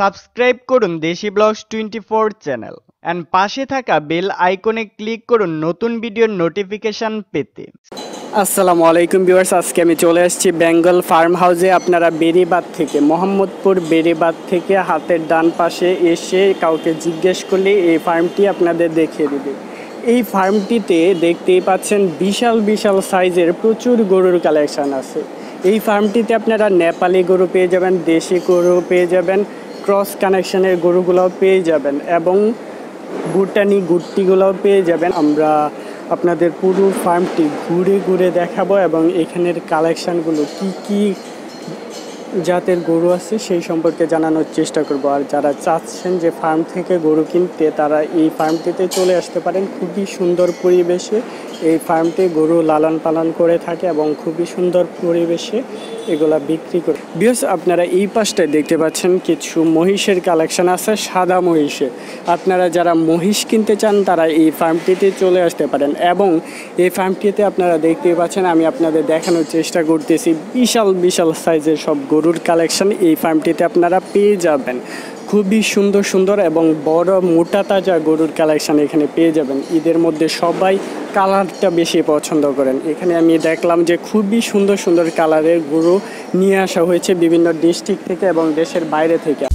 Subscribe করুন Deshi blogs 24 channel and পাশে থাকা বেল আইকনে ক্লিক করুন নতুন ভিডিওর নোটিফিকেশন পেতে। আসসালামু আলাইকুম ভিউয়ার্স, আজকে আমি চলে আসছি বেঙ্গল ফার্ম হাউসে। আপনারা বেড়িবাঁধ থেকে, মোহাম্মদপুর বেড়িবাঁধ থেকে হাতের ডান পাশে এসে কাউকে জিজ্ঞেস করলে এই ফার্মটি আপনাদের দেখিয়ে দিবে। এই ফার্মটিতে দেখতেই পাচ্ছেন বিশাল বিশাল সাইজের প্রচুর গরুর কালেকশান আছে। এই ফার্মটিতে আপনারা নেপালি গরু পেয়ে যাবেন, দেশি গরু পেয়ে যাবেন, ক্রস কানেকশানের গরুগুলোও পেয়ে যাবেন এবং ভুটানি গুট্টিগুলোও পেয়ে যাবেন। আমরা আপনাদের পুরো ফার্মটি ঘুরে ঘুরে দেখাবো এবং এখানের কালেকশানগুলো কি কি জাতের গরু আছে সেই সম্পর্কে জানানোর চেষ্টা করব। আর যারা চাচ্ছেন যে ফার্ম থেকে গরু কিনতে, তারা এই ফার্মটিতে চলে আসতে পারেন। খুবই সুন্দর পরিবেশে এই ফার্মটি গরু লালন পালন করে থাকে এবং খুবই সুন্দর পরিবেশে এগুলা বিক্রি করে। বিকজ আপনারা এই পাশটায় দেখতে পাচ্ছেন কিছু মহিষের কালেকশান আছে, সাদা মহিষের। আপনারা যারা মহিষ কিনতে চান তারা এই ফার্মটিতে চলে আসতে পারেন। এবং এই ফার্মটিতে আপনারা দেখতে পাচ্ছেন, আমি আপনাদের দেখানোর চেষ্টা করতেছি বিশাল বিশাল সাইজের সব গরুর কালেকশান এই ফার্মটিতে আপনারা পেয়ে যাবেন। খুবই সুন্দর সুন্দর এবং বড় মোটা তাজা গরুর কালেকশান এখানে পেয়ে যাবেন। ঈদের মধ্যে সবাই কালারটা বেশি পছন্দ করেন। এখানে আমি দেখলাম যে খুবই সুন্দর সুন্দর কালারের গরু নিয়ে আসা হয়েছে বিভিন্ন ডিস্ট্রিক্ট থেকে এবং দেশের বাইরে থেকে।